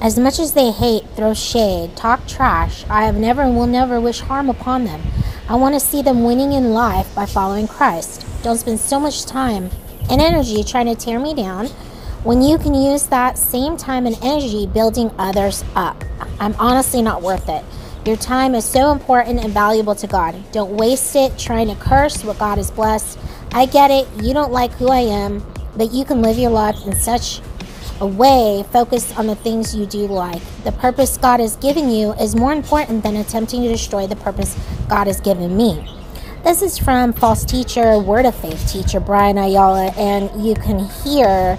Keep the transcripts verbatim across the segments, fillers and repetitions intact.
As much as they hate, throw shade, talk trash, I have never and will never wish harm upon them. I want to see them winning in life by following Christ. Don't spend so much time and energy trying to tear me down when you can use that same time and energy building others up. I'm honestly not worth it. Your time is so important and valuable to God. Don't waste it trying to curse what God has blessed. I get it, you don't like who I am, but you can live your life in such a way focused on the things you do like. The purpose God has given you is more important than attempting to destroy the purpose God has given me. This is from false teacher, Word of Faith teacher, Brian Ayala, and you can hear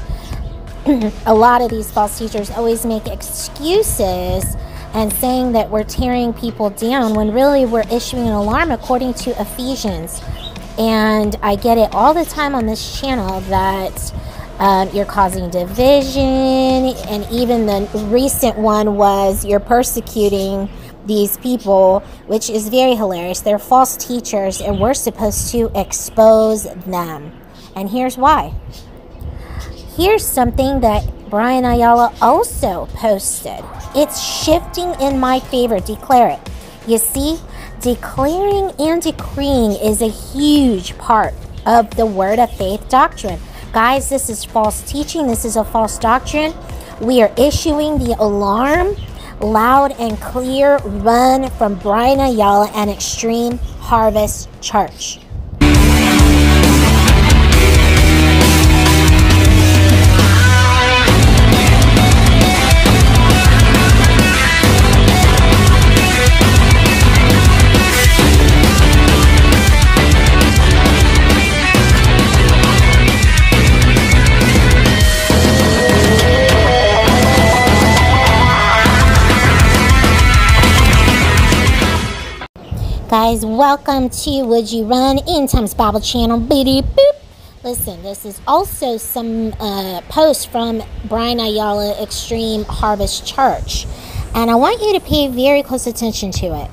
a lot of these false teachers always make excuses and saying that we're tearing people down when really we're issuing an alarm according to Ephesians. And I get it all the time on this channel that um, you're causing division, and even the recent one was you're persecuting these people, which is very hilarious. They're false teachers and we're supposed to expose them. And here's why. Here's something that Brian Ayala also posted. It's shifting in my favor. Declare it. You see, declaring and decreeing is a huge part of the Word of Faith doctrine. Guys, this is false teaching. This is a false doctrine. We are issuing the alarm loud and clear. Run from Brian Ayala and Extreme Harvest Church. Guys, welcome to Would You Run in Times Bible Channel. Beady boop. Listen, this is also some uh, posts from Brian Ayala, Extreme Harvest Church, and I want you to pay very close attention to it.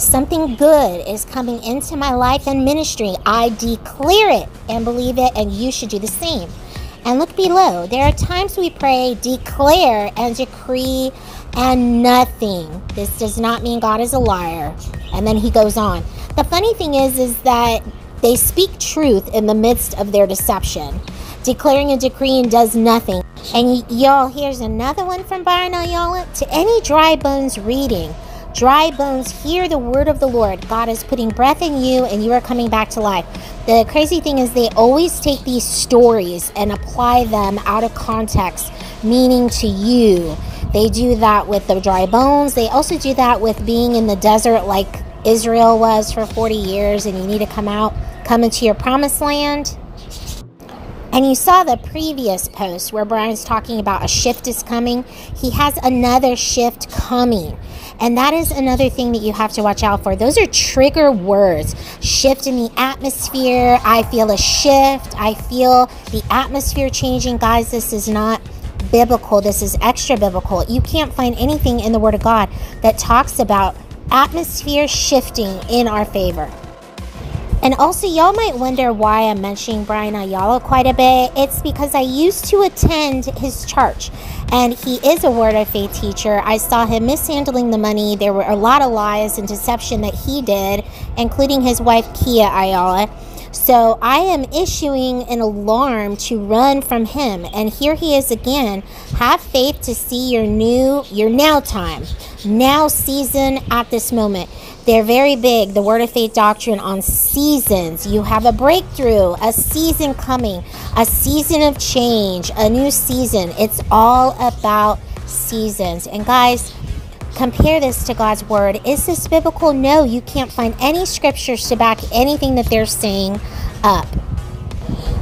Something good is coming into my life and ministry. I declare it and believe it, and you should do the same. And look below. There are times we pray, declare, and decree, and nothing. This does not mean God is a liar. And then he goes on. The funny thing is, is that they speak truth in the midst of their deception. Declaring and decreeing does nothing. And y'all, here's another one from Brian Ayala. To any dry bones reading, dry bones, hear the word of the Lord. God is putting breath in you and you are coming back to life. The crazy thing is they always take these stories and apply them out of context, meaning to you. They do that with the dry bones. They also do that with being in the desert like Israel was for forty years, and you need to come out, come into your promised land. And you saw the previous post where Brian's talking about a shift is coming. He has another shift coming. And that is another thing that you have to watch out for. Those are trigger words. Shift in the atmosphere. I feel a shift. I feel the atmosphere changing. Guys, this is not biblical. This is extra biblical. You can't find anything in the Word of God that talks about atmosphere shifting in our favor. And also, y'all might wonder why I'm mentioning Brian Ayala quite a bit. It's because I used to attend his church, and he is a Word of Faith teacher. I saw him mishandling the money. There were a lot of lies and deception that he did, including his wife, Kia Ayala. So I am issuing an alarm to run from him. And here he is again. Have faith to see your new, your now time, now season at this moment. They're very big, the Word of Faith doctrine on seasons. You have a breakthrough, a season coming, a season of change, a new season. It's all about seasons. And guys, compare this to God's Word. Is this biblical? No, you can't find any scriptures to back anything that they're saying up.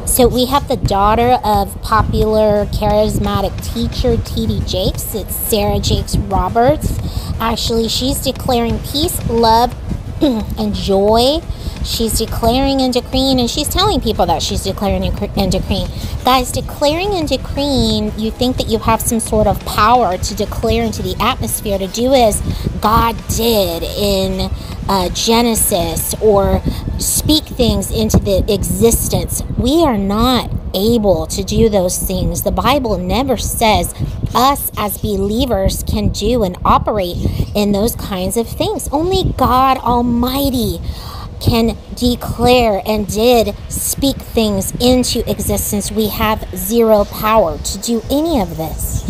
So we have the daughter of popular charismatic teacher T D Jakes. It's Sarah Jakes Roberts. Actually, she's declaring peace, love, and joy. She's declaring and decreeing, and she's telling people that she's declaring and decreeing. Guys, declaring and decreeing, you think that you have some sort of power to declare into the atmosphere, to do as God did in uh, Genesis, or speak things into the existence. We are not able to do those things. The Bible never says us as believers can do and operate in those kinds of things. Only God Almighty can declare and did speak things into existence. We have zero power to do any of this.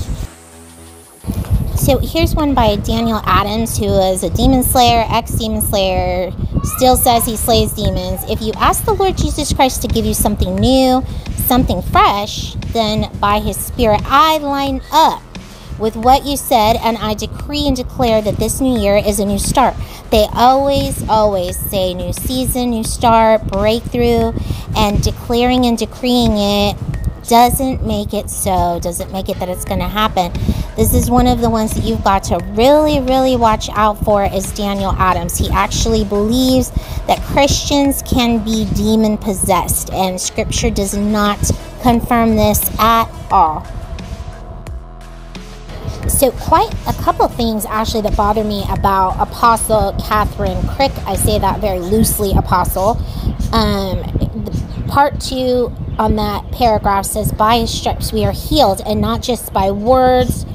So here's one by Daniel Adams, who is a demon slayer, ex-demon slayer, still says he slays demons. If you ask the Lord Jesus Christ to give you something new, something fresh, then by his Spirit I line up with what you said, and I decree and declare that this new year is a new start. They always, always say new season, new start, breakthrough, and declaring and decreeing it doesn't make it so, doesn't make it that it's going to happen. This is one of the ones that you've got to really, really watch out for, is Daniel Adams. He actually believes that Christians can be demon possessed, and Scripture does not confirm this at all. So quite a couple things actually that bother me about Apostle Catherine Crick. I say that very loosely, Apostle. Um, part two on that paragraph says, by his stripes we are healed, and not just by words.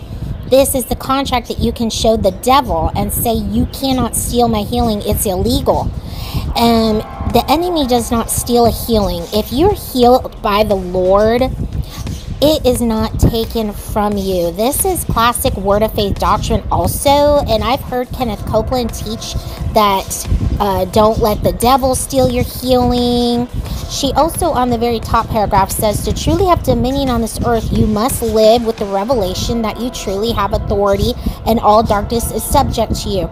This is the contract that you can show the devil and say, you cannot steal my healing. It's illegal. Um, the enemy does not steal a healing. If you're healed by the Lord, it is not taken from you. This is classic Word of Faith doctrine also, and I've heard Kenneth Copeland teach that uh, don't let the devil steal your healing. She also, on the very top paragraph, says, to truly have dominion on this earth, you must live with the revelation that you truly have authority and all darkness is subject to you.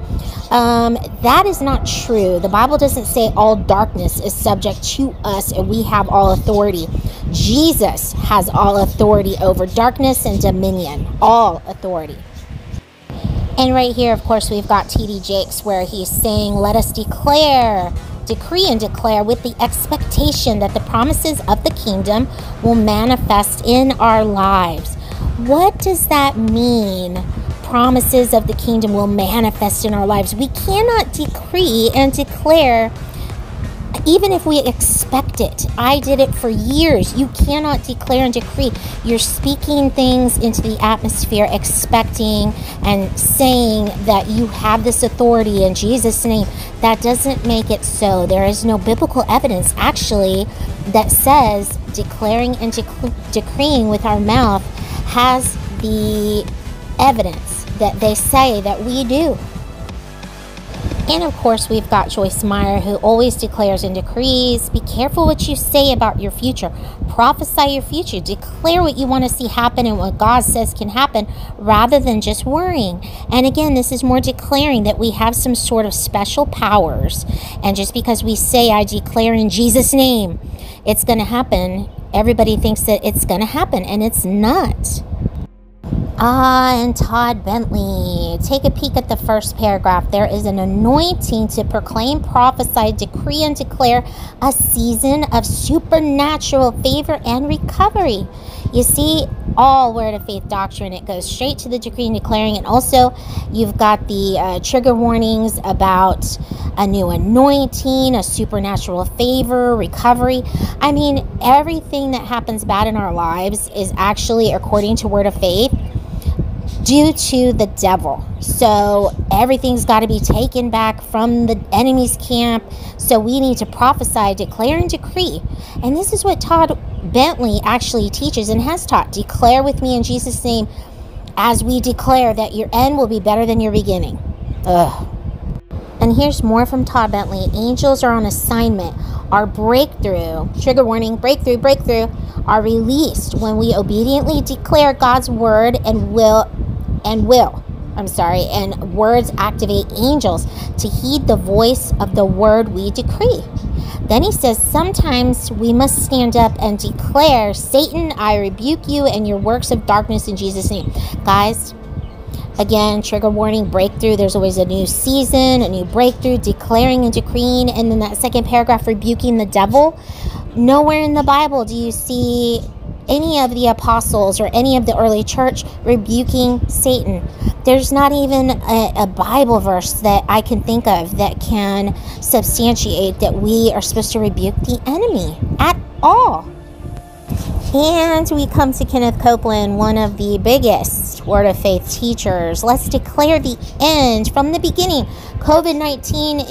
Um, that is not true. The Bible doesn't say all darkness is subject to us and we have all authority. Jesus has all authority over darkness and dominion, all authority. And right here, of course, we've got T D Jakes, where he's saying, let us declare, decree and declare with the expectation that the promises of the kingdom will manifest in our lives. What does that mean? Promises of the kingdom will manifest in our lives. We cannot decree and declare even if we expect it. I did it for years. You cannot declare and decree. You're speaking things into the atmosphere, expecting and saying that you have this authority in Jesus' name. That doesn't make it so. There is no biblical evidence actually that says declaring and dec- decreeing with our mouth has the evidence that they say that we do. And of course, we've got Joyce Meyer, who always declares and decrees. Be careful what you say about your future. Prophesy your future. Declare what you want to see happen and what God says can happen, rather than just worrying. And again, this is more declaring that we have some sort of special powers. And just because we say, I declare in Jesus' name, it's going to happen, everybody thinks that it's going to happen, and it's not. Ah, and Todd Bentley. Take a peek at the first paragraph. There is an anointing to proclaim, prophesy, decree, and declare a season of supernatural favor and recovery. You see, all Word of Faith doctrine, it goes straight to the decree and declaring. And also, you've got the uh, trigger warnings about a new anointing, a supernatural favor, recovery. I mean, everything that happens bad in our lives is actually, according to Word of Faith, due to the devil. So everything's got to be taken back from the enemy's camp. So we need to prophesy, declare, and decree. And this is what Todd Bentley actually teaches and has taught. Declare with me in Jesus' name, as we declare that your end will be better than your beginning. Ugh. And here's more from Todd Bentley. Angels are on assignment. Our breakthrough, trigger warning, breakthrough, breakthrough, are released when we obediently declare God's word and will, and will, I'm sorry, and words activate angels to heed the voice of the word we decree. Then he says, sometimes we must stand up and declare, Satan, I rebuke you and your works of darkness in Jesus' name. Guys, again, trigger warning, breakthrough. There's always a new season, a new breakthrough, declaring and decreeing. And then that second paragraph, rebuking the devil. Nowhere in the Bible do you see any of the apostles or any of the early church rebuking Satan. There's not even a, a Bible verse that I can think of that can substantiate that we are supposed to rebuke the enemy at all. And we come to Kenneth Copeland, one of the biggest Word of Faith teachers. Let's declare the end from the beginning. COVID nineteen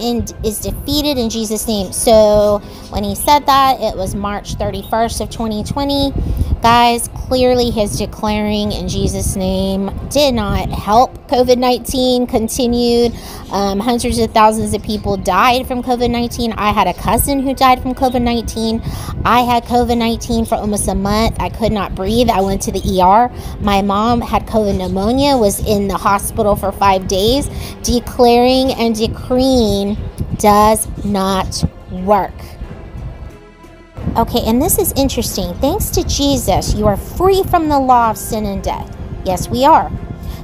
is defeated in Jesus' name. So when he said that, it was March thirty-first of twenty twenty. Guys, clearly his declaring in Jesus' name did not help. COVID nineteen continued. Um, hundreds of thousands of people died from COVID nineteen. I had a cousin who died from COVID nineteen. I had COVID nineteen for almost a month. I could not breathe. I went to the E R. My mom had COVID pneumonia, was in the hospital for five days. Declaring and decreeing does not work. Okay, and this is interesting. Thanks to Jesus, you are free from the law of sin and death. Yes, we are.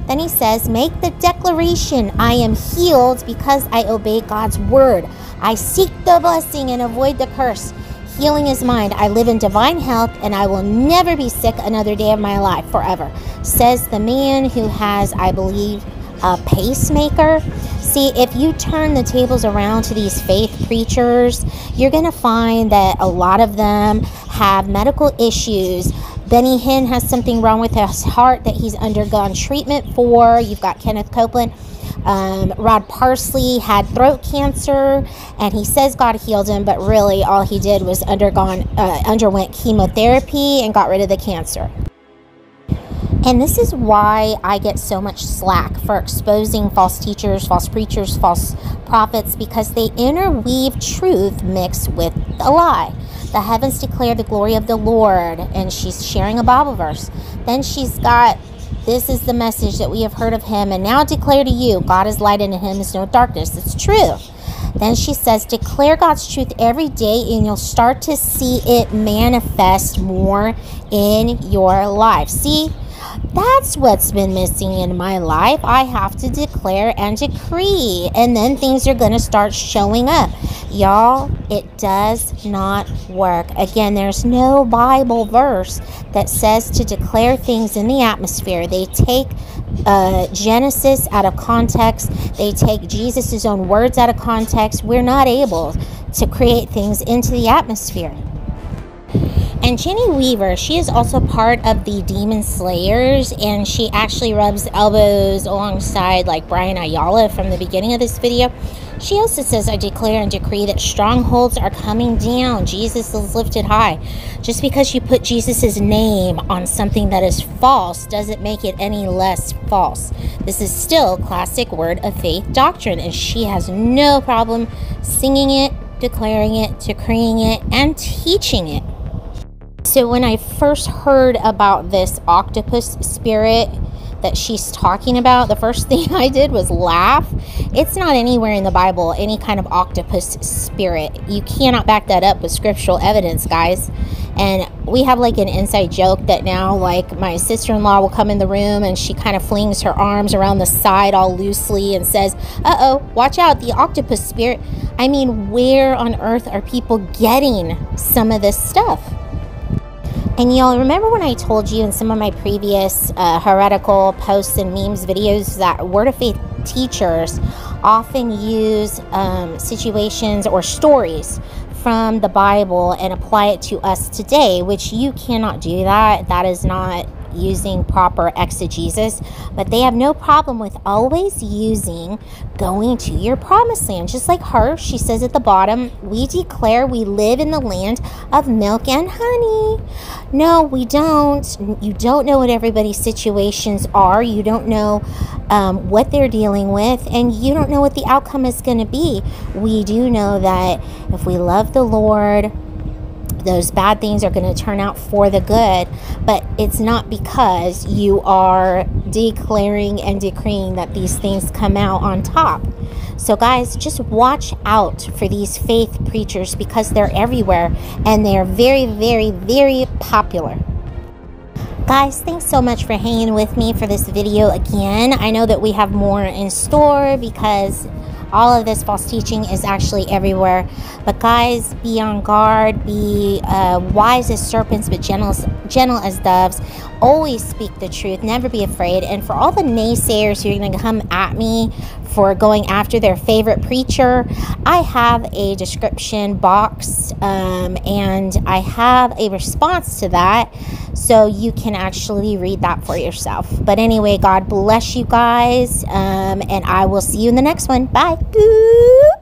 Then he says, make the declaration, I am healed because I obey God's word. I seek the blessing and avoid the curse. Healing is mine. I live in divine health, and I will never be sick another day of my life forever, says the man who has, I believe, a pacemaker. See, if you turn the tables around to these faith preachers, you're going to find that a lot of them have medical issues. Benny Hinn has something wrong with his heart that he's undergone treatment for. You've got Kenneth Copeland. Um, Rod Parsley had throat cancer, and he says God healed him, but really all he did was undergone, uh, underwent chemotherapy and got rid of the cancer. And this is why I get so much slack for exposing false teachers, false preachers, false prophets, because they interweave truth mixed with a lie. The heavens declare the glory of the Lord, and she's sharing a Bible verse. Then she's got, this is the message that we have heard of him, and now declare to you, God is light and in him is no darkness. It's true. Then she says, declare God's truth every day, and you'll start to see it manifest more in your life. See, that's what's been missing in my life. I have to declare and decree, and then things are going to start showing up. Y'all, it does not work. Again, there's no Bible verse that says to declare things in the atmosphere. They take uh, Genesis out of context. They take Jesus' own words out of context. We're not able to create things into the atmosphere. And Jenny Weaver, she is also part of the DEMON SLAYERs, and she actually rubs elbows alongside like Brian Ayala from the beginning of this video. She also says, I declare and decree that strongholds are coming down. Jesus is lifted high. Just because you put Jesus' name on something that is false doesn't make it any less false. This is still classic Word of Faith doctrine, and she has no problem singing it, declaring it, decreeing it, and teaching it. So when I first heard about this octopus spirit that she's talking about, the first thing I did was laugh. It's not anywhere in the Bible, any kind of octopus spirit. You cannot back that up with scriptural evidence, guys. And we have like an inside joke that now, like, my sister-in-law will come in the room and she kind of flings her arms around the side all loosely and says, uh-oh, watch out, the octopus spirit. I mean, where on earth are people getting some of this stuff? And y'all remember when I told you in some of my previous uh, heretical posts and memes videos that Word of Faith teachers often use um, situations or stories from the Bible and apply it to us today, which you cannot do that. That is not using proper exegesis, but they have no problem with always using going to your promised land. Just like her, she says at the bottom, we declare we live in the land of milk and honey. No, we don't. You don't know what everybody's situations are. You don't know um, what they're dealing with, and you don't know what the outcome is going to be. We do know that if we love the Lord, those bad things are going to turn out for the good, but it's not because you are declaring and decreeing that these things come out on top. So guys, just watch out for these faith preachers because they're everywhere and they're very, very, very popular. Guys, thanks so much for hanging with me for this video again. I know that we have more in store because all of this false teaching is actually everywhere. But guys, be on guard. Be uh, wise as serpents, but gentle, gentle as doves. Always speak the truth. Never be afraid. And for all the naysayers who are going to come at me for going after their favorite preacher, I have a description box um, and I have a response to that, so you can actually read that for yourself. But anyway, God bless you guys, um, and I will see you in the next one. Bye.